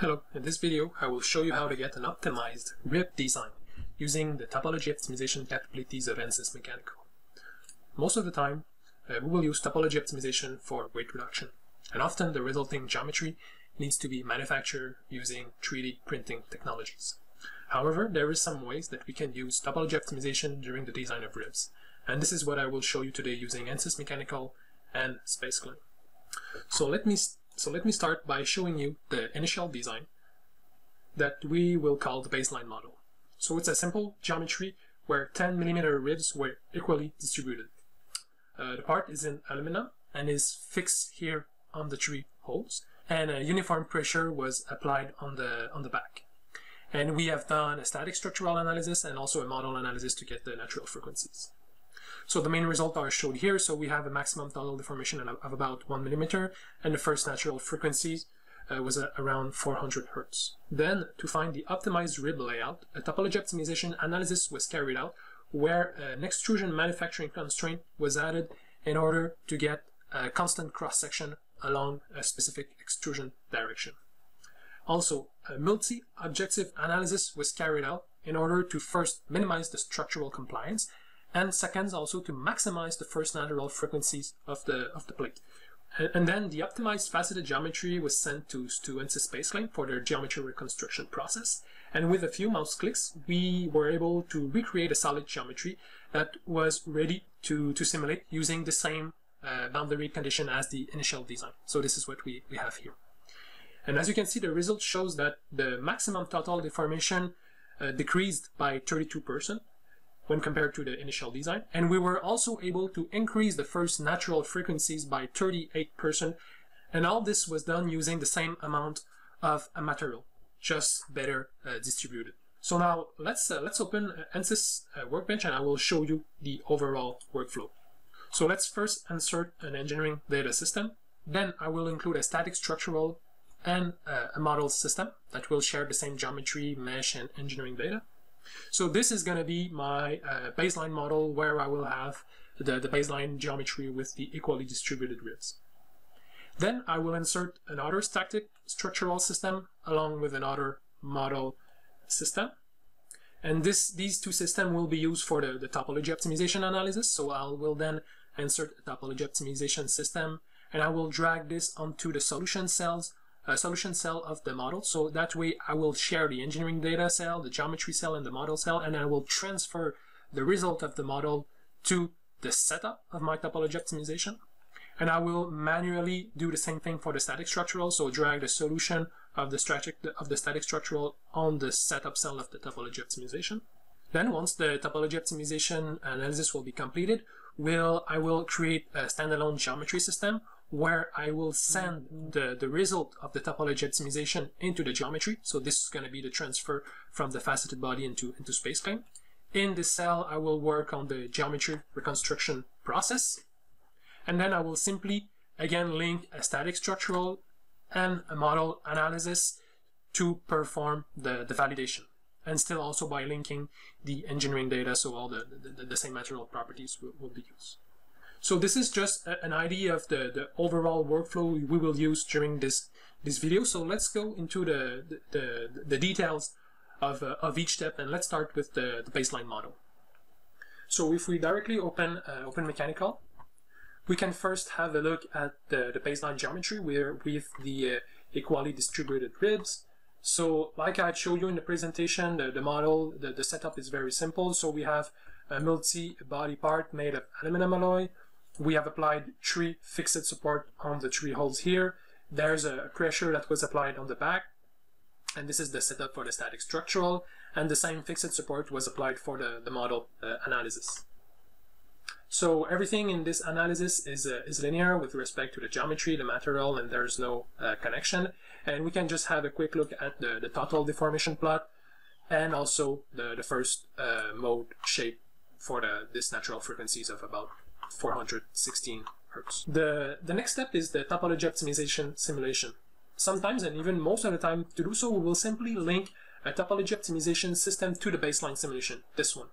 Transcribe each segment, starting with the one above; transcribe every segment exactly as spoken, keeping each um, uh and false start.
Hello, in this video I will show you how to get an optimized grip design using the topology optimization capabilities of Ansys Mechanical. Most of the time, uh, we will use topology optimization for weight reduction, and often the resulting geometry needs to be manufactured using three D printing technologies. However, there is some ways that we can use topology optimization during the design of ribs, and this is what I will show you today using Ansys Mechanical and SpaceClaim. So let me So let me start by showing you the initial design that we will call the baseline model. So it's a simple geometry where ten millimeter ribs were equally distributed. Uh, the part is in aluminum and is fixed here on the three holes, and a uniform pressure was applied on the, on the back. And we have done a static structural analysis and also a model analysis to get the natural frequencies. So the main results are shown here. So we have a maximum total deformation of about one millimeter, and the first natural frequency uh, was uh, around four hundred hertz. Then, to find the optimized rib layout, a topology optimization analysis was carried out, where uh, an extrusion manufacturing constraint was added in order to get a constant cross-section along a specific extrusion direction. Also, a multi-objective analysis was carried out in order to first minimize the structural compliance, and second, also to maximize the first natural frequencies of the of the plate. And, and then the optimized faceted geometry was sent to, to Ansys SpaceClaim for their geometry reconstruction process. And with a few mouse clicks, we were able to recreate a solid geometry that was ready to, to simulate using the same uh, boundary condition as the initial design. So this is what we, we have here. And as you can see, the result shows that the maximum total deformation uh, decreased by thirty-two percent. When compared to the initial design, and we were also able to increase the first natural frequencies by thirty-eight percent, and all this was done using the same amount of a material, just better uh, distributed. So now let's uh, let's open Ansys uh, Workbench, and I will show you the overall workflow. So let's first insert an engineering data system. Then I will include a static structural and uh, a model system that will share the same geometry, mesh, and engineering data. So this is going to be my uh, baseline model, where I will have the, the baseline geometry with the equally distributed ribs. Then I will insert another static structural system along with another model system. And this, these two systems will be used for the, the topology optimization analysis. So I will then insert a topology optimization system, and I will drag this onto the solution cells A solution cell of the model. So that way I will share the engineering data cell, the geometry cell, and the model cell, and I will transfer the result of the model to the setup of my topology optimization. And I will manually do the same thing for the static structural, so drag the solution of the static of the static structural on the setup cell of the topology optimization. Then once the topology optimization analysis will be completed, will I will create a standalone geometry system where I will send the, the result of the topology optimization into the geometry. So this is going to be the transfer from the faceted body into, into SpaceClaim. In this cell, I will work on the geometry reconstruction process. And then I will simply, again, link a static structural and a model analysis to perform the, the validation. And still also by linking the engineering data, so all the, the, the same material properties will, will be used. So this is just an idea of the, the overall workflow we will use during this, this video. So let's go into the, the, the, the details of, uh, of each step, and let's start with the, the baseline model. So if we directly open, uh, open Mechanical, we can first have a look at the, the baseline geometry where with the uh, equally distributed ribs. So like I showed you in the presentation, the, the model, the, the setup is very simple. So we have a multi-body part made of aluminum alloy. We have applied three fixed support on the three holes here. There's a pressure that was applied on the back, and this is the setup for the static structural, and the same fixed support was applied for the, the model uh, analysis. So everything in this analysis is, uh, is linear with respect to the geometry, the material, and there's no uh, connection. And we can just have a quick look at the, the total deformation plot, and also the, the first uh, mode shape for the, this natural frequencies of about four hundred sixteen hertz. The, the next step is the topology optimization simulation. Sometimes, and even most of the time, to do so, we will simply link a topology optimization system to the baseline simulation, this one.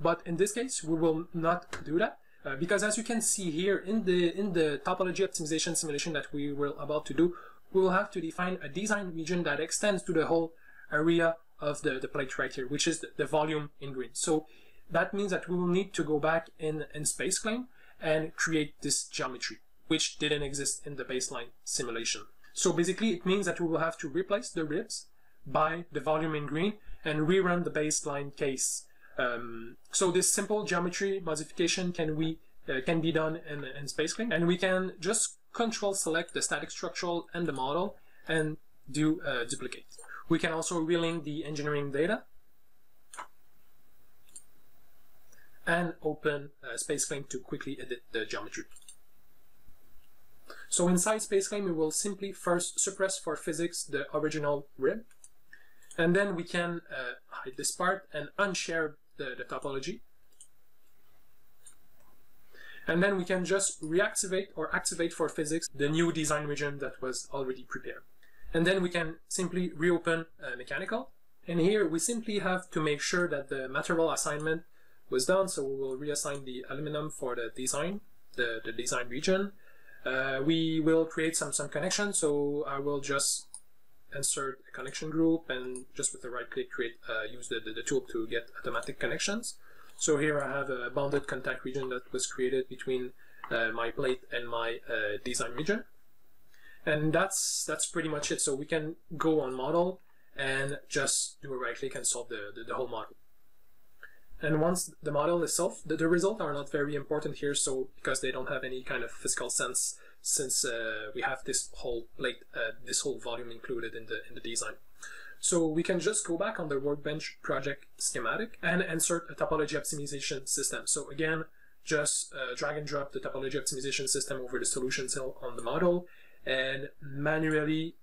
But in this case, we will not do that, uh, because as you can see here in the, in the topology optimization simulation that we were about to do, we will have to define a design region that extends to the whole area of the, the plate right here, which is the, the volume in green. So that means that we will need to go back in, in SpaceClaim and create this geometry, which didn't exist in the baseline simulation. So basically it means that we will have to replace the ribs by the volume in green and rerun the baseline case. Um, so this simple geometry modification can we uh, can be done in, in SpaceClaim, and we can just control select the static structural and the model and do uh, duplicate. We can also relink the engineering data and open uh, SpaceClaim to quickly edit the geometry. So inside SpaceClaim, we will simply first suppress for physics the original rib, and then we can uh, hide this part and unshare the, the topology. And then we can just reactivate or activate for physics the new design region that was already prepared. And then we can simply reopen uh, mechanical. And here we simply have to make sure that the material assignment was done. So we will reassign the aluminum for the design, the, the design region. Uh, we will create some, some connections. So I will just insert a connection group and just with the right click create, uh, use the, the, the tool to get automatic connections. So here I have a bounded contact region that was created between uh, my plate and my uh, design region. And that's that's pretty much it. So we can go on model and just do a right click and solve the, the, the whole model. And once the model is solved, the, the results are not very important here, so because they don't have any kind of physical sense, since uh, we have this whole plate, uh, this whole volume included in the, in the design. So we can just go back on the Workbench project schematic and insert a topology optimization system. So again, just uh, drag and drop the topology optimization system over the solution cell on the model and manually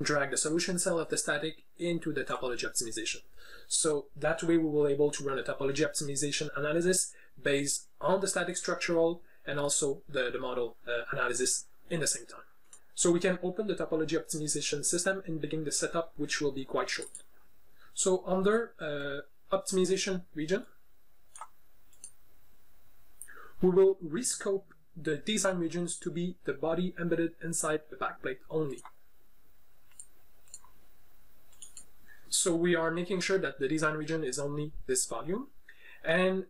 drag the solution cell of the static into the topology optimization. So that way we will be able to run a topology optimization analysis based on the static structural and also the, the model uh, analysis in the same time. So we can open the topology optimization system and begin the setup, which will be quite short. So under uh, optimization region, we will rescope the design regions to be the body embedded inside the backplate only. So we are making sure that the design region is only this volume, and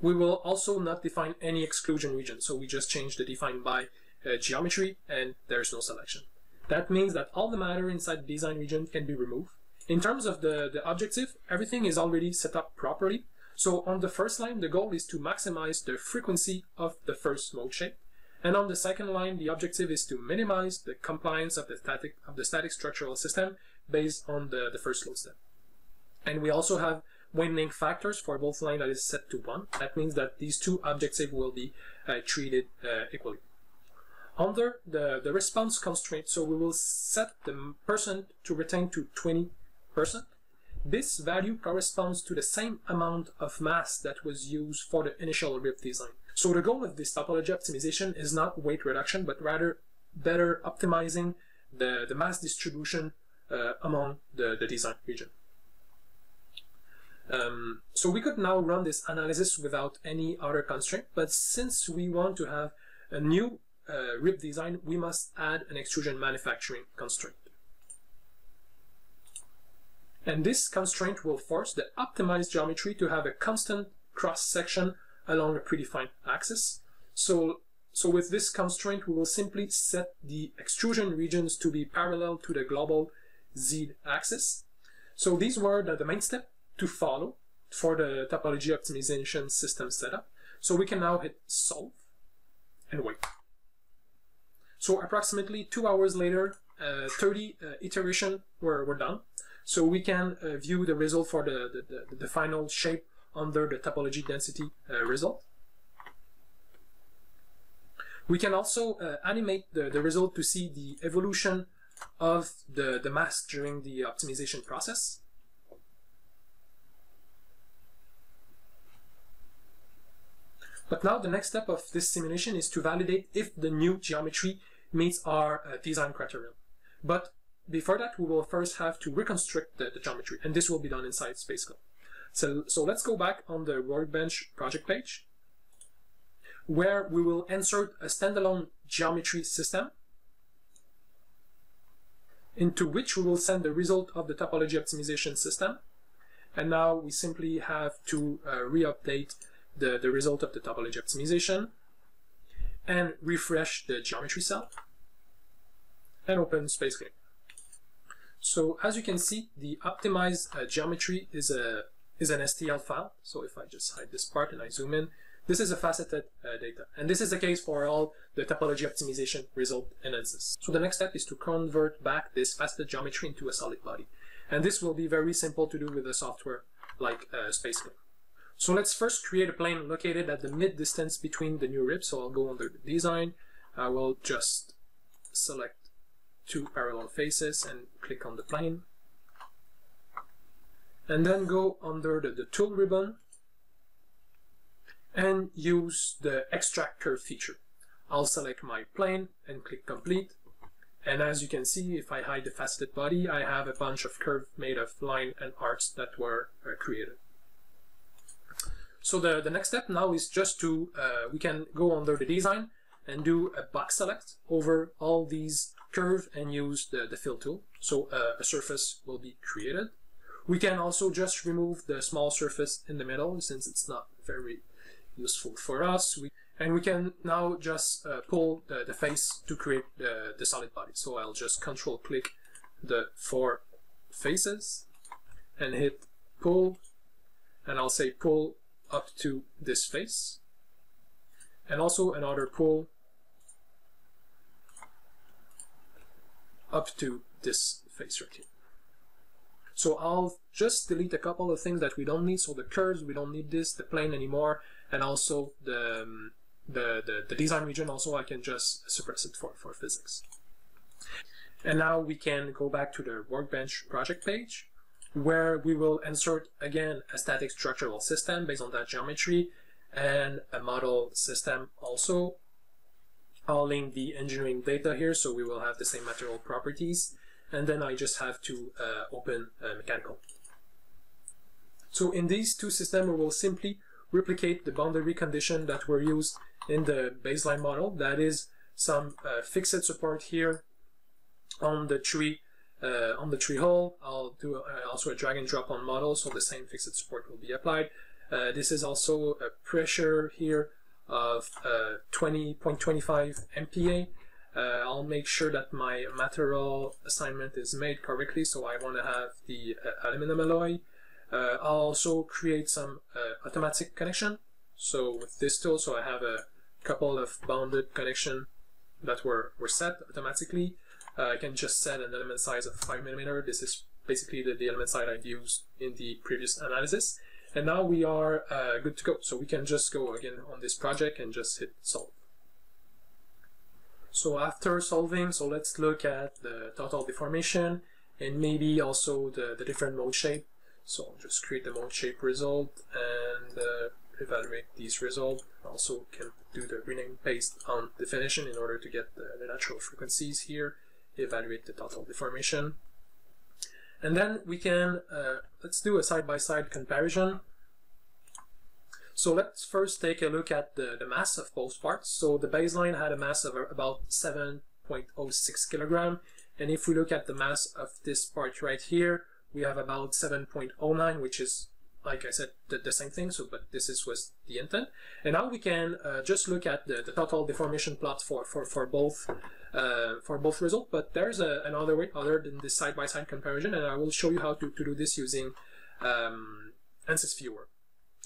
we will also not define any exclusion region. So we just change the define by Uh, geometry, and there's no selection. That means that all the matter inside the design region can be removed. In terms of the, the objective, everything is already set up properly. So on the first line, the goal is to maximize the frequency of the first mode shape. And on the second line, the objective is to minimize the compliance of the static, of the static structural system based on the, the first load step. And we also have weighting factors for both lines that is set to one. That means that these two objectives will be uh, treated uh, equally. Under the, the response constraint, so we will set the percent to retain to twenty percent. This value corresponds to the same amount of mass that was used for the initial rib design. So the goal of this topology optimization is not weight reduction, but rather better optimizing the, the mass distribution uh, among the, the design region. Um, so we could now run this analysis without any other constraint, but since we want to have a new Uh, rib design, we must add an extrusion manufacturing constraint. And this constraint will force the optimized geometry to have a constant cross-section along a predefined axis. So, so with this constraint, we will simply set the extrusion regions to be parallel to the global Z axis. So these were the, the main step to follow for the topology optimization system setup. So we can now hit solve and wait. So approximately two hours later, uh, thirty uh, iterations were, were done. So we can uh, view the result for the, the, the, the final shape under the topology density uh, result. We can also uh, animate the, the result to see the evolution of the, the mass during the optimization process. But now the next step of this simulation is to validate if the new geometry meets our uh, design criteria. But before that, we will first have to reconstruct the, the geometry, and this will be done inside SpaceClaim. So, so let's go back on the Workbench project page, where we will insert a standalone geometry system into which we will send the result of the topology optimization system. And now we simply have to uh, re-update the, the result of the topology optimization and refresh the geometry cell and open SpaceClaim. So as you can see, the optimized uh, geometry is a is an S T L file. So if I just hide this part and I zoom in, this is a faceted uh, data. And this is the case for all the topology optimization result in Ansys. So the next step is to convert back this faceted geometry into a solid body. And this will be very simple to do with a software like uh, SpaceClaim. So let's first create a plane located at the mid distance between the new ribs. So I'll go under the design. I will just select two parallel faces and click on the plane. And then go under the, the tool ribbon and use the extract curve feature. I'll select my plane and click complete. And as you can see, if I hide the faceted body, I have a bunch of curves made of line and arcs that were uh, created. So the, the next step now is just to, uh, we can go under the design and do a box select over all these curves and use the, the fill tool. So uh, a surface will be created. We can also just remove the small surface in the middle since it's not very useful for us. We, and we can now just uh, pull the, the face to create the, the solid body. So I'll just control click the four faces and hit pull. And I'll say pull up to this face. And also another pull up to this face right here. So I'll just delete a couple of things that we don't need. So the curves, we don't need this, the plane anymore, and also the, um, the, the, the design region also I can just suppress it for, for physics. And now we can go back to the workbench project page where we will insert again a static structural system based on that geometry and a model system also. I'll link the engineering data here so we will have the same material properties. And then I just have to uh, open uh, mechanical. So in these two systems, we will simply replicate the boundary condition that were used in the baseline model. That is some uh, fixed support here on the tree, uh, on the tree hull. I'll do uh, also a drag and drop on model, so the same fixed support will be applied. Uh, this is also a pressure here of twenty point two five uh, M P A. Uh, I'll make sure that my material assignment is made correctly, so I want to have the uh, aluminum alloy. Uh, I'll also create some uh, automatic connection, so with this tool, so I have a couple of bounded connection that were, were set automatically. Uh, I can just set an element size of five millimeters. This is basically the, the element size I've used in the previous analysis. And now we are uh, good to go, so we can just go again on this project and just hit solve. So after solving, so let's look at the total deformation and maybe also the, the different mode shape. So I'll just create the mode shape result and uh, evaluate these results. Also can do the rename based on definition in order to get the, the natural frequencies here, evaluate the total deformation. And then we can, uh, let's do a side-by-side comparison. So let's first take a look at the, the mass of both parts. So the baseline had a mass of about seven point zero six kilograms. And if we look at the mass of this part right here, we have about seven point zero nine, which is, like I said, the, the same thing. So, but this is, was the intent. And now we can uh, just look at the, the total deformation plot for, for, for both uh, for both results. But there's a, another way other than this side-by-side comparison. And I will show you how to, to do this using um, Ansys Viewer.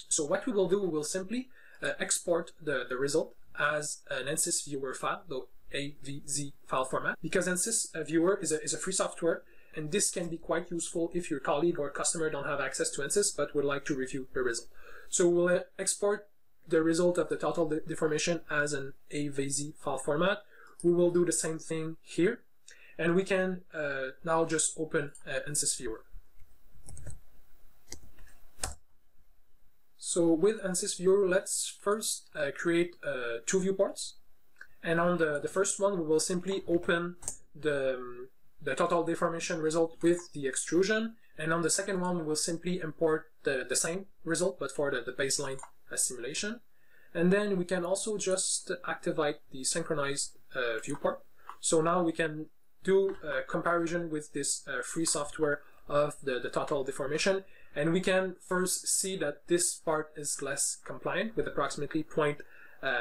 So what we will do, we will simply uh, export the, the result as an Ansys Viewer file, the A V Z file format, because Ansys Viewer is a, is a free software, and this can be quite useful if your colleague or customer don't have access to Ansys but would like to review the result. So we'll uh, export the result of the total de deformation as an A V Z file format. We will do the same thing here, and we can uh, now just open uh, Ansys Viewer. So with Ansys Viewer, let's first uh, create uh, two viewports. And on the, the first one, we will simply open the, um, the total deformation result with the extrusion. And on the second one, we will simply import the, the same result, but for the, the baseline simulation. And then we can also just activate the synchronized uh, viewport. So now we can do a comparison with this uh, free software of the, the total deformation, and we can first see that this part is less compliant with approximately zero point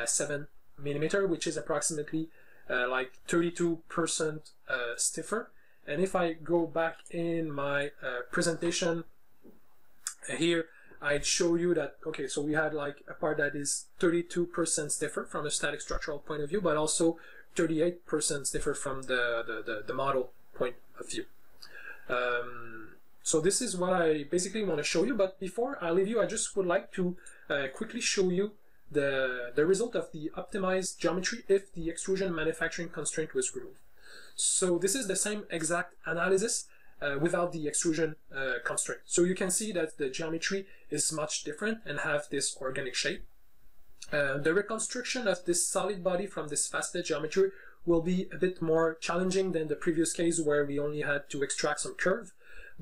seven millimeter, which is approximately uh, like thirty-two percent uh, stiffer. And if I go back in my uh, presentation here, I'd show you that, okay, so we had like a part that is thirty-two percent stiffer from a static structural point of view, but also thirty-eight percent stiffer from the, the, the, the model point of view. Um, so this is what I basically want to show you, but before I leave you, I just would like to uh, quickly show you the, the result of the optimized geometry if the extrusion manufacturing constraint was removed. So this is the same exact analysis Uh, without the extrusion uh, constraint. So you can see that the geometry is much different and have this organic shape. Uh, the reconstruction of this solid body from this faceted geometry will be a bit more challenging than the previous case where we only had to extract some curve.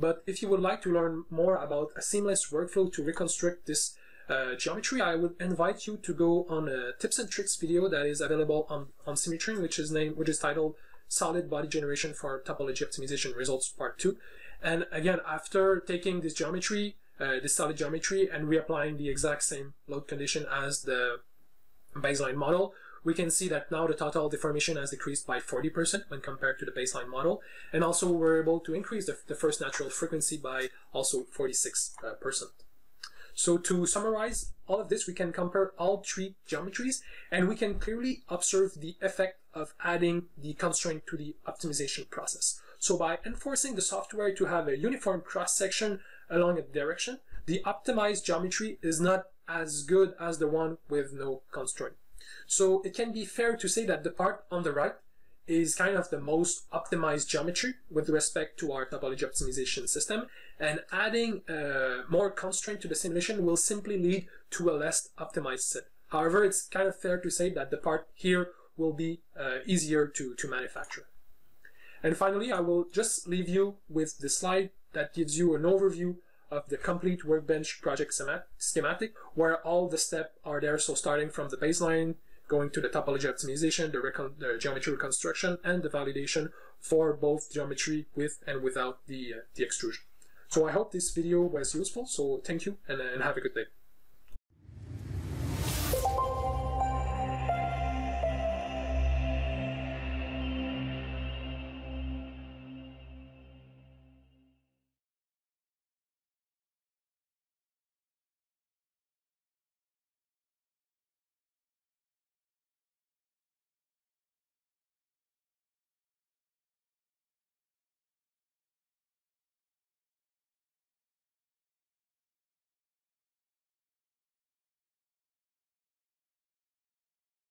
But if you would like to learn more about a seamless workflow to reconstruct this uh, geometry, I would invite you to go on a tips and tricks video that is available on, on Symmetry, which is named, which is titled Solid Body Generation for Topology Optimization Results Part two. And again, after taking this geometry, uh, this solid geometry, and reapplying the exact same load condition as the baseline model, we can see that now the total deformation has decreased by forty percent when compared to the baseline model. And also we're able to increase the, the first natural frequency by also forty-six percent. Uh, so to summarize all of this, we can compare all three geometries, and we can clearly observe the effect of adding the constraint to the optimization process. So by enforcing the software to have a uniform cross-section along a direction, the optimized geometry is not as good as the one with no constraint. So it can be fair to say that the part on the right is kind of the most optimized geometry with respect to our topology optimization system, and adding uh, more constraint to the simulation will simply lead to a less optimized set. However, it's kind of fair to say that the part here will be uh, easier to, to manufacture. And finally, I will just leave you with the slide that gives you an overview of the complete workbench project schematic, where all the steps are there. So starting from the baseline, going to the topology optimization, the, recon the geometry reconstruction, and the validation for both geometry with and without the, uh, the extrusion. So I hope this video was useful. So thank you, and, and have a good day.